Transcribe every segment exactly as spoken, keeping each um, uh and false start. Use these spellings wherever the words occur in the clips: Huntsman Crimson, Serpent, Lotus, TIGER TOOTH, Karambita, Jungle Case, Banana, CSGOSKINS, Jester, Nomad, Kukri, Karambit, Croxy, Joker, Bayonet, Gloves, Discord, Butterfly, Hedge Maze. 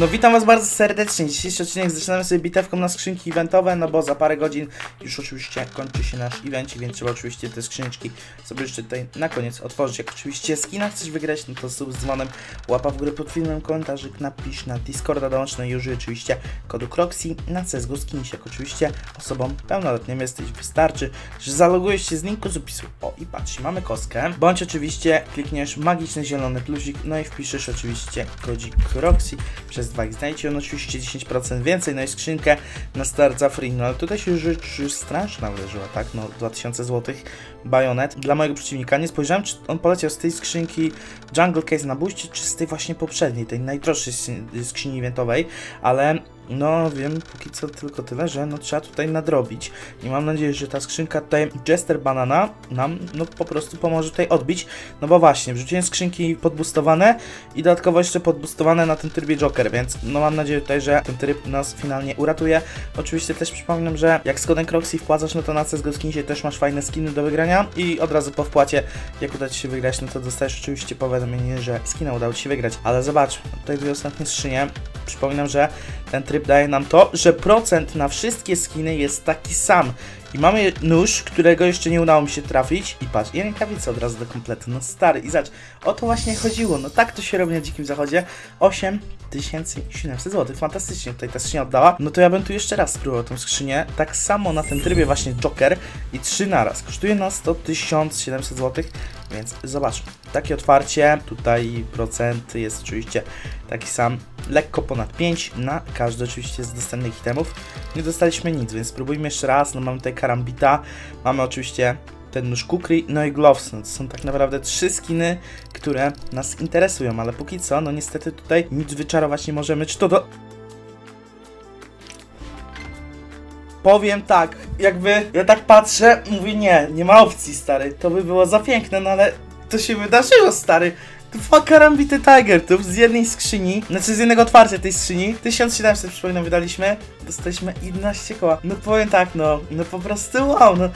No witam was bardzo serdecznie. Dzisiejszy odcinek zaczynamy sobie bitewką na skrzynki eventowe, no bo za parę godzin już oczywiście kończy się nasz event, więc trzeba oczywiście te skrzyneczki sobie jeszcze tutaj na koniec otworzyć. Jak oczywiście skina chcesz wygrać, no to sub z dzwonem, łapa w górę pod filmem, komentarzyk, napisz na Discorda, dołącz no i użyj oczywiście kodu Croxy na C S G O SKINS. Jak oczywiście osobą pełnoletnią jesteś, wystarczy, że zalogujesz się z linku z opisu. O i patrz, mamy kostkę, bądź oczywiście klikniesz magiczny zielony plusik, no i wpiszesz oczywiście kodzik Croxy przez dwa i znajdziecie on oczywiście dziesięć procent więcej, no i skrzynkę na start za free, no ale tutaj się rzecz już straszna uderzyła, tak, no dwa tysiące złotych Bayonet dla mojego przeciwnika, nie spojrzałem czy on poleciał z tej skrzynki Jungle Case na buście, czy z tej właśnie poprzedniej, tej najdroższej skrzyni eventowej, ale no wiem póki co tylko tyle, że no trzeba tutaj nadrobić i mam nadzieję, że ta skrzynka tutaj Jester Banana nam no po prostu pomoże tutaj odbić, no bo właśnie wrzuciłem skrzynki podbustowane i dodatkowo jeszcze podbustowane na tym trybie Joker, więc no mam nadzieję tutaj, że ten tryb nas finalnie uratuje. Oczywiście też przypominam, że jak z kodem Croxy wpłacasz, no to na C S G O Skinsie też masz fajne skiny do wygrania i od razu po wpłacie, jak uda Ci się wygrać, no to dostajesz oczywiście powiadomienie, że skina udało Ci się wygrać, ale zobacz, tutaj dwie ostatnie skrzynie, przypominam, że ten tryb daje nam to, że procent na wszystkie skiny jest taki sam. I mamy nóż, którego jeszcze nie udało mi się trafić. I patrz, i rękawica od razu do kompletu. No stary, i zacz, o to właśnie chodziło. No tak to się robi na Dzikim Zachodzie. osiem tysięcy siedemset złotych. Fantastycznie tutaj ta skrzynia oddała. No to ja bym tu jeszcze raz spróbował tą skrzynię. Tak samo na tym trybie właśnie Joker i trzy naraz. Kosztuje nas to tysiąc siedemset złotych. Więc zobaczmy. Takie otwarcie. Tutaj procent jest oczywiście taki sam. Lekko ponad pięć na każdy oczywiście z dostępnych itemów. Nie dostaliśmy nic, więc spróbujmy jeszcze raz. No mamy tutaj Karambita, mamy oczywiście ten nóż Kukri, no i Gloves. No to są tak naprawdę trzy skiny, które nas interesują, ale póki co, no niestety tutaj nic wyczarować nie możemy. Czy to do... Powiem tak, jakby ja tak patrzę, mówię nie, nie ma opcji stary, to by było za piękne, no ale to się wydarzyło stary. Dwa Karambity Tigertów z jednej skrzyni, znaczy z jednego otwarcia tej skrzyni, tysiąc siedemset przypominam wydaliśmy, dostaliśmy jedenaście koła. No powiem tak, no, no po prostu wow, no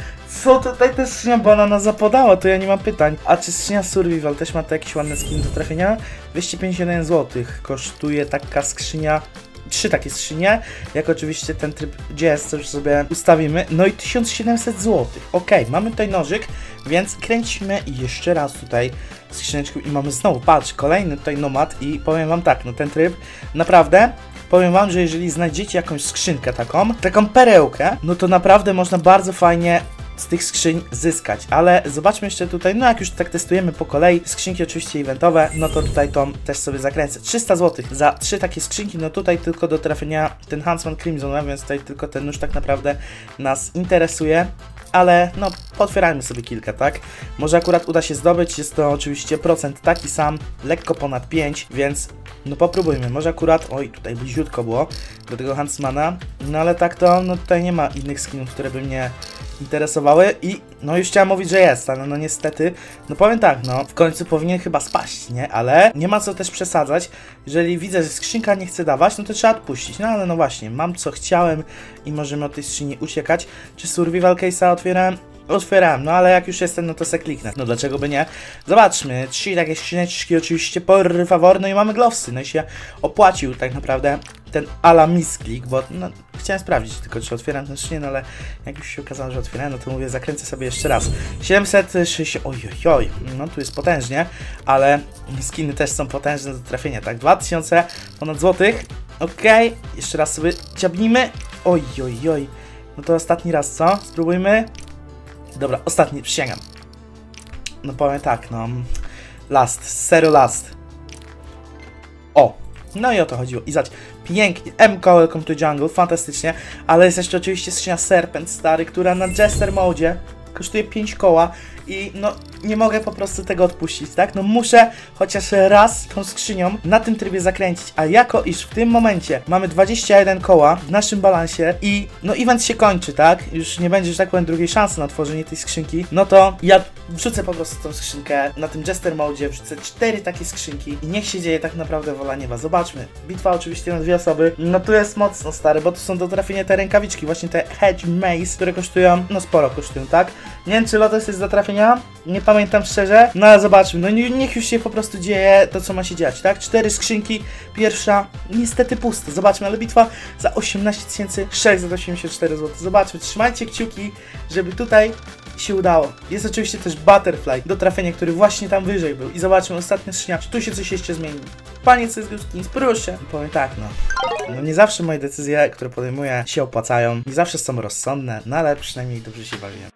co tutaj ta skrzynia Banana zapodała, to ja nie mam pytań. A czy skrzynia Survival też ma to jakiś ładny skin do trafienia? dwieście pięćdziesiąt jeden złotych kosztuje taka skrzynia, trzy takie skrzynie, jak oczywiście ten tryb Jester sobie ustawimy, no i tysiąc siedemset złotych. Ok, mamy tutaj nożyk, więc kręcimy jeszcze raz tutaj skrzyneczką i mamy znowu, patrz, kolejny tutaj Nomad i powiem wam tak, no ten tryb naprawdę, powiem wam, że jeżeli znajdziecie jakąś skrzynkę taką, taką perełkę, no to naprawdę można bardzo fajnie z tych skrzyń zyskać, ale zobaczmy jeszcze tutaj, no jak już tak testujemy po kolei skrzynki oczywiście eventowe, no to tutaj tą też sobie zakręcę, trzysta złotych za trzy takie skrzynki, no tutaj tylko do trafienia ten Huntsman Crimson, więc tutaj tylko ten nóż tak naprawdę nas interesuje, ale no otwierajmy sobie kilka, tak? Może akurat uda się zdobyć, jest to oczywiście procent taki sam, lekko ponad pięć, więc no popróbujmy, może akurat, oj tutaj bliziutko było do tego Huntsmana, no ale tak to, no tutaj nie ma innych skinów, które by mnie interesowały i no już chciałem mówić, że jest, ale no niestety, no powiem tak, no w końcu powinien chyba spaść, nie? Ale nie ma co też przesadzać, jeżeli widzę, że skrzynka nie chce dawać, no to trzeba odpuścić, no ale no właśnie, mam co chciałem i możemy od tej skrzyni uciekać. Czy Survival Case'a otwierałem? Otwierałem, no ale jak już jestem, no to se kliknę. No dlaczego by nie? Zobaczmy, trzy takie skrzyneczki oczywiście por favor, no i mamy Glovesy, no i się opłacił tak naprawdę ten ala misklik, bo no, chciałem sprawdzić tylko, czy otwieram ten skrzynię, no ale jak już się okazało, że otwierałem, no to mówię, zakręcę sobie jeszcze raz. siedemset sześćdziesiąt, ojojoj, no tu jest potężnie, ale skiny też są potężne do trafienia, tak? dwa tysiące ponad złotych, okej, okay. Jeszcze raz sobie ciabnijmy, ojojoj, no to ostatni raz, co? Spróbujmy. Dobra, ostatni, przysięgam. No powiem tak, no... Last, serio last. O! No i o to chodziło. I zobacz, pięknie. M K, welcome to jungle, fantastycznie. Ale jest jeszcze oczywiście skrzynia Serpent, stary, która na Jester modzie kosztuje pięć koła. I no, nie mogę po prostu tego odpuścić, tak? No muszę chociaż raz tą skrzynią na tym trybie zakręcić, a jako iż w tym momencie mamy dwadzieścia jeden koła w naszym balansie i no event się kończy, tak? Już nie będzie, że tak powiem, drugiej szansy na tworzenie tej skrzynki, no to ja wrzucę po prostu tą skrzynkę na tym Jester Mode, wrzucę cztery takie skrzynki i niech się dzieje tak naprawdę wola nieba. Zobaczmy, bitwa oczywiście na dwie osoby, no tu jest mocno stary, bo tu są do trafienia te rękawiczki, właśnie te Hedge Maze, które kosztują, no sporo kosztują, tak? Nie wiem, czy Lotus jest do trafienia zobaczenia. Nie pamiętam szczerze. No ale zobaczmy. No niech już się po prostu dzieje to, co ma się dziać, tak? Cztery skrzynki. Pierwsza niestety pusta. Zobaczmy, ale bitwa za osiemnaście tysięcy sześćset osiemdziesiąt cztery złote. Zobaczmy. Trzymajcie kciuki, żeby tutaj się udało. Jest oczywiście też Butterfly do trafienia, który właśnie tam wyżej był. I zobaczmy ostatnie strzniacz. Tu się coś jeszcze zmieni. Panie CSGOSKINS, proszę. I powiem tak, no. No nie zawsze moje decyzje, które podejmuję, się opłacają. Nie zawsze są rozsądne, no ale przynajmniej dobrze się bawię.